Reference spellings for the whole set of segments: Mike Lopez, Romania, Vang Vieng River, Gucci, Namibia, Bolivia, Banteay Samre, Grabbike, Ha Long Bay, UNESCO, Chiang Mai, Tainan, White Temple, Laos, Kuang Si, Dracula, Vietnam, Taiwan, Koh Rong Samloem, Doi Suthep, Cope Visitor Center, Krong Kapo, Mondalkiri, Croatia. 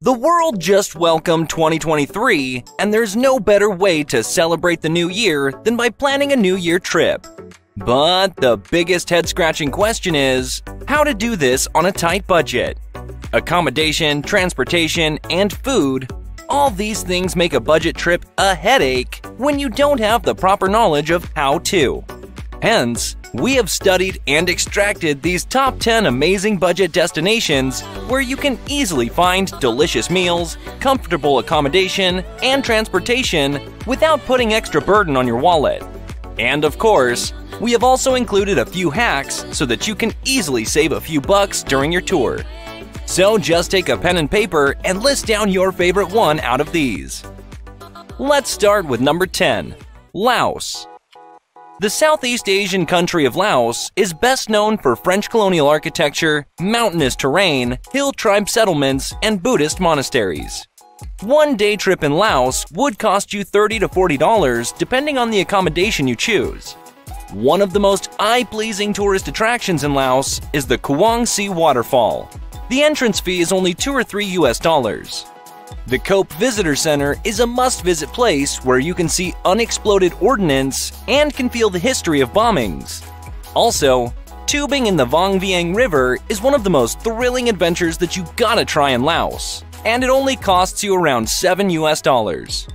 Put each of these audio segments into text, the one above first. The world just welcomed 2023, and there's no better way to celebrate the new year than by planning a new year trip. But the biggest head-scratching question is, how to do this on a tight budget? Accommodation, transportation, and food, all these things make a budget trip a headache when you don't have the proper knowledge of how to. Hence, we have studied and extracted these top 10 amazing budget destinations where you can easily find delicious meals, comfortable accommodation, and transportation without putting extra burden on your wallet. And of course, we have also included a few hacks so that you can easily save a few bucks during your tour. So just take a pen and paper and list down your favorite one out of these. Let's start with number 10, Laos. The Southeast Asian country of Laos is best known for French colonial architecture, mountainous terrain, hill tribe settlements, and Buddhist monasteries. One day trip in Laos would cost you $30 to $40 depending on the accommodation you choose. One of the most eye-pleasing tourist attractions in Laos is the Kuang Si waterfall. The entrance fee is only $2 or $3 US. The Cope Visitor Center is a must-visit place where you can see unexploded ordnance and can feel the history of bombings. Also, tubing in the Vang Vieng River is one of the most thrilling adventures that you gotta try in Laos, and it only costs you around $7 US.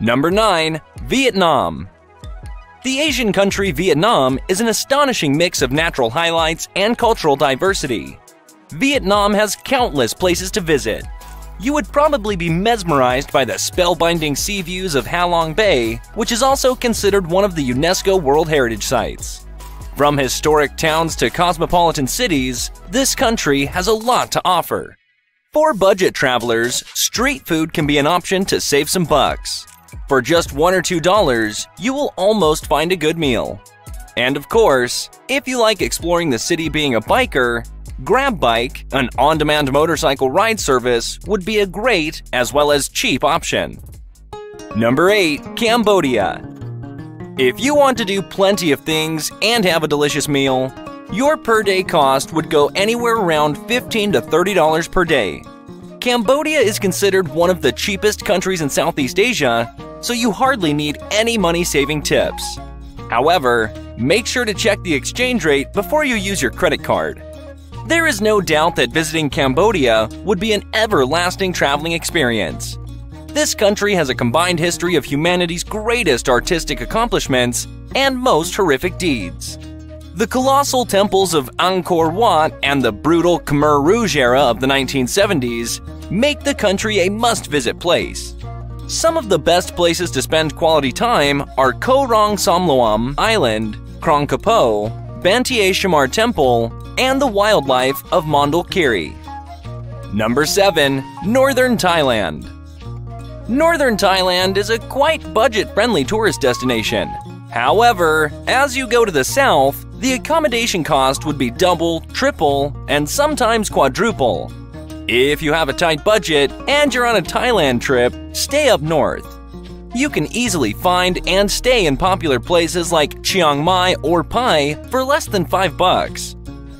Number 9. Vietnam. The Asian country Vietnam is an astonishing mix of natural highlights and cultural diversity. Vietnam has countless places to visit. You would probably be mesmerized by the spellbinding sea views of Ha Long Bay, which is also considered one of the UNESCO World Heritage Sites. From historic towns to cosmopolitan cities, this country has a lot to offer. For budget travelers, street food can be an option to save some bucks. For just $1 or $2, you will almost find a good meal. And of course, if you like exploring the city being a biker, Grabbike, an on-demand motorcycle ride service, would be a great as well as cheap option. Number 8. Cambodia. If you want to do plenty of things and have a delicious meal, your per-day cost would go anywhere around $15 to $30 per day. Cambodia is considered one of the cheapest countries in Southeast Asia, so you hardly need any money-saving tips. However, make sure to check the exchange rate before you use your credit card. There is no doubt that visiting Cambodia would be an everlasting traveling experience. This country has a combined history of humanity's greatest artistic accomplishments and most horrific deeds. The colossal temples of Angkor Wat and the brutal Khmer Rouge era of the 1970s make the country a must-visit place. Some of the best places to spend quality time are Koh Rong Samloem Island, Krong Kapo, Banteay Samre Temple, and the wildlife of Mondalkiri. Number 7. Northern Thailand. Northern Thailand is a quite budget-friendly tourist destination. However, as you go to the south, the accommodation cost would be double, triple, and sometimes quadruple. If you have a tight budget and you're on a Thailand trip, stay up north. You can easily find and stay in popular places like Chiang Mai or Pai for less than $5.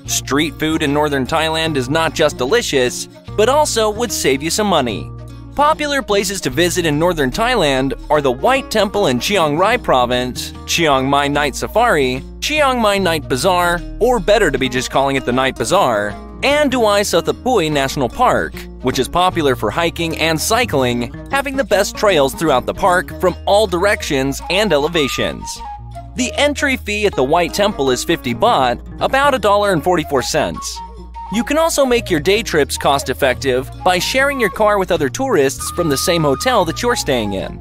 Street food in northern Thailand is not just delicious, but also would save you some money. Popular places to visit in northern Thailand are the White Temple in Chiang Rai province, Chiang Mai Night Safari, Chiang Mai Night Bazaar, or better to be just calling it the Night Bazaar, and Doi Suthep National Park, which is popular for hiking and cycling, having the best trails throughout the park from all directions and elevations. The entry fee at the White Temple is 50 baht, about $1.44. You can also make your day trips cost-effective by sharing your car with other tourists from the same hotel that you're staying in.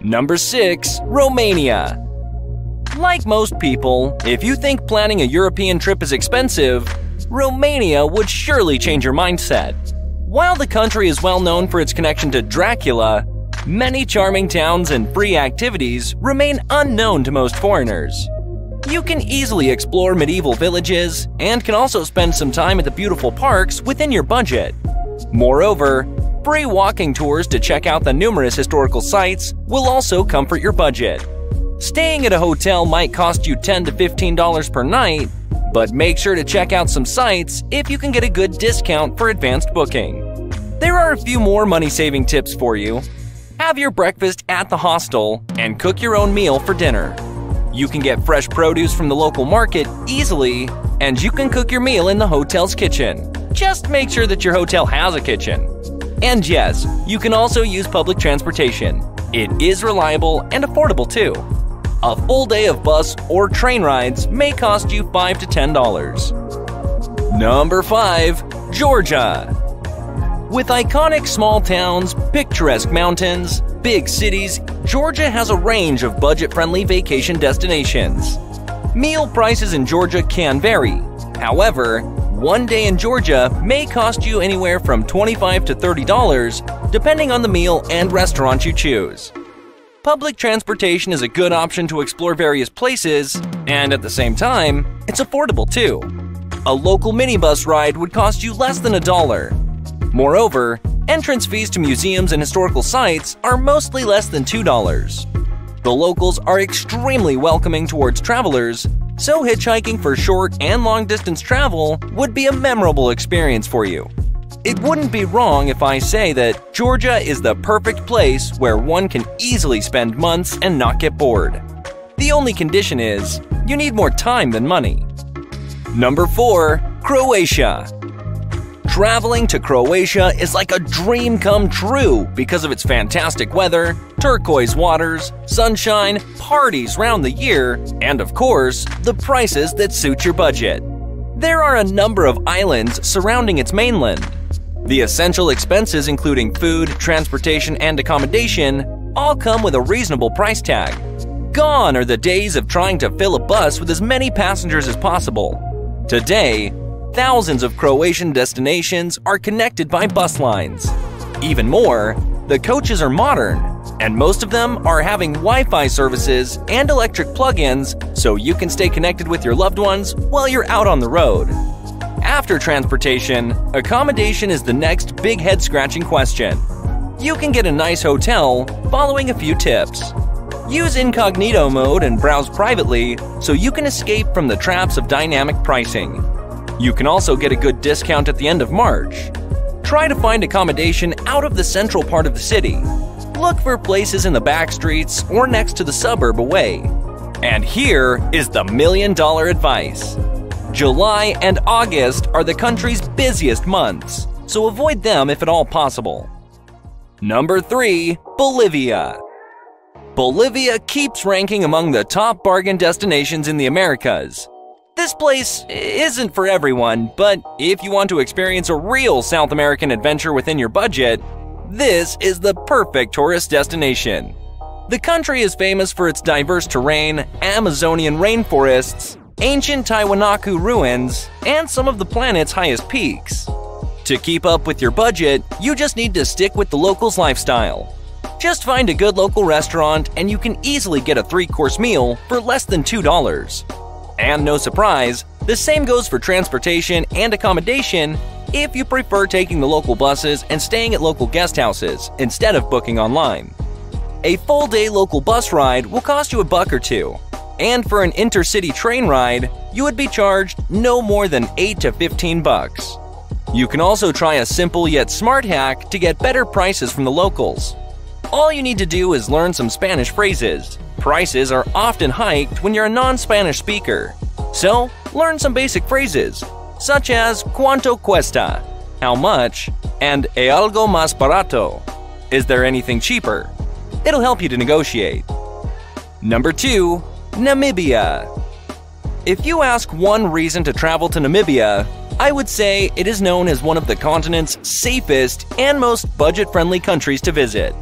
Number 6. Romania. Like most people, if you think planning a European trip is expensive, Romania would surely change your mindset. While the country is well known for its connection to Dracula, many charming towns and free activities remain unknown to most foreigners. You can easily explore medieval villages and can also spend some time at the beautiful parks within your budget. Moreover, free walking tours to check out the numerous historical sites will also comfort your budget. Staying at a hotel might cost you $10 to $15 per night, but make sure to check out some sites if you can get a good discount for advanced booking. There are a few more money-saving tips for you. Have your breakfast at the hostel and cook your own meal for dinner. You can get fresh produce from the local market easily, and you can cook your meal in the hotel's kitchen. Just make sure that your hotel has a kitchen. And yes, you can also use public transportation. It is reliable and affordable too. A full day of bus or train rides may cost you $5 to $10. Number 5. Georgia. With iconic small towns, picturesque mountains, big cities, Georgia has a range of budget-friendly vacation destinations. Meal prices in Georgia can vary. However, one day in Georgia may cost you anywhere from $25 to $30, depending on the meal and restaurant you choose. Public transportation is a good option to explore various places, and at the same time, it's affordable too. A local minibus ride would cost you less than $1. Moreover, entrance fees to museums and historical sites are mostly less than $2. The locals are extremely welcoming towards travelers, so hitchhiking for short and long-distance travel would be a memorable experience for you. It wouldn't be wrong if I say that Georgia is the perfect place where one can easily spend months and not get bored. The only condition is, you need more time than money. Number 4. Croatia. Traveling to Croatia is like a dream come true because of its fantastic weather, turquoise waters, sunshine, parties round the year, and of course, the prices that suit your budget. There are a number of islands surrounding its mainland. The essential expenses including food, transportation, and accommodation all come with a reasonable price tag. Gone are the days of trying to fill a bus with as many passengers as possible. Today, thousands of Croatian destinations are connected by bus lines. Even more, the coaches are modern, and most of them are having Wi-Fi services and electric plug-ins so you can stay connected with your loved ones while you're out on the road. After transportation, accommodation is the next big head-scratching question. You can get a nice hotel following a few tips. Use incognito mode and browse privately so you can escape from the traps of dynamic pricing. You can also get a good discount at the end of March. Try to find accommodation out of the central part of the city. Look for places in the back streets or next to the suburb away. And here is the million-dollar advice. July and August are the country's busiest months, so avoid them if at all possible. Number 3. Bolivia. Bolivia keeps ranking among the top bargain destinations in the Americas. This place isn't for everyone, but if you want to experience a real South American adventure within your budget, this is the perfect tourist destination. The country is famous for its diverse terrain, Amazonian rainforests, ancient Tiwanaku ruins, and some of the planet's highest peaks. To keep up with your budget, you just need to stick with the locals' lifestyle. Just find a good local restaurant and you can easily get a three-course meal for less than $2. And no surprise, the same goes for transportation and accommodation if you prefer taking the local buses and staying at local guest houses instead of booking online. A full-day local bus ride will cost you $1 or $2, and for an intercity train ride, you would be charged no more than $8 to $15. You can also try a simple yet smart hack to get better prices from the locals. All you need to do is learn some Spanish phrases. Prices are often hiked when you're a non-Spanish speaker. So, learn some basic phrases, such as cuánto cuesta, how much, and e algo más barato, is there anything cheaper? It'll help you to negotiate. Number 2. Namibia. If you ask one reason to travel to Namibia, I would say it is known as one of the continent's safest and most budget-friendly countries to visit.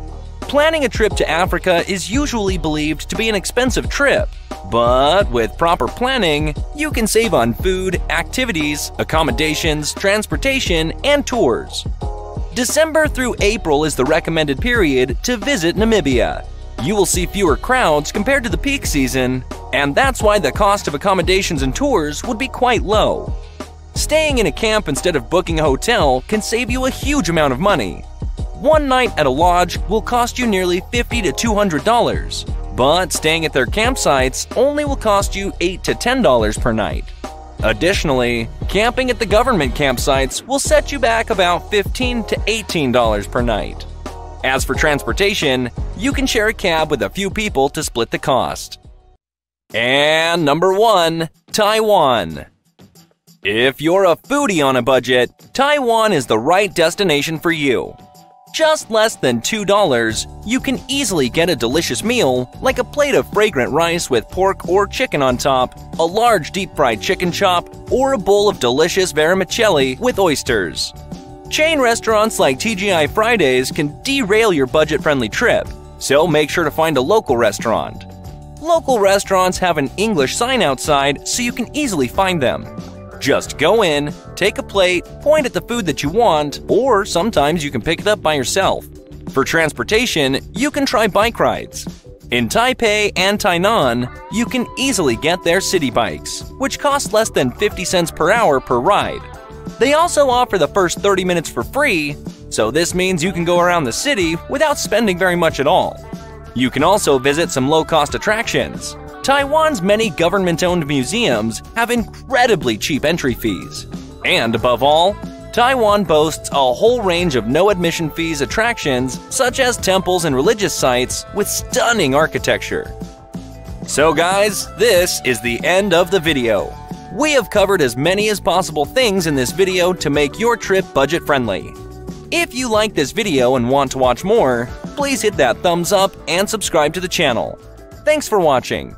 Planning a trip to Africa is usually believed to be an expensive trip, but with proper planning, you can save on food, activities, accommodations, transportation, and tours. December through April is the recommended period to visit Namibia. You will see fewer crowds compared to the peak season, and that's why the cost of accommodations and tours would be quite low. Staying in a camp instead of booking a hotel can save you a huge amount of money. One night at a lodge will cost you nearly $50 to $200, but staying at their campsites only will cost you $8 to $10 per night. Additionally, camping at the government campsites will set you back about $15 to $18 per night. As for transportation, you can share a cab with a few people to split the cost. And number 1. Taiwan. If you're a foodie on a budget, Taiwan is the right destination for you. Just less than $2, you can easily get a delicious meal like a plate of fragrant rice with pork or chicken on top, a large deep-fried chicken chop, or a bowl of delicious vermicelli with oysters. Chain restaurants like TGI Fridays can derail your budget-friendly trip, so make sure to find a local restaurant. Local restaurants have an English sign outside, so you can easily find them. Just go in, take a plate, point at the food that you want, or sometimes you can pick it up by yourself. For transportation, you can try bike rides. In Taipei and Tainan, you can easily get their city bikes, which cost less than 50 cents per hour per ride. They also offer the first 30 minutes for free, so this means you can go around the city without spending very much at all. You can also visit some low-cost attractions. Taiwan's many government-owned museums have incredibly cheap entry fees. And above all, Taiwan boasts a whole range of no-admission fees attractions such as temples and religious sites with stunning architecture. So guys, this is the end of the video. We have covered as many as possible things in this video to make your trip budget-friendly. If you like this video and want to watch more, please hit that thumbs up and subscribe to the channel. Thanks for watching.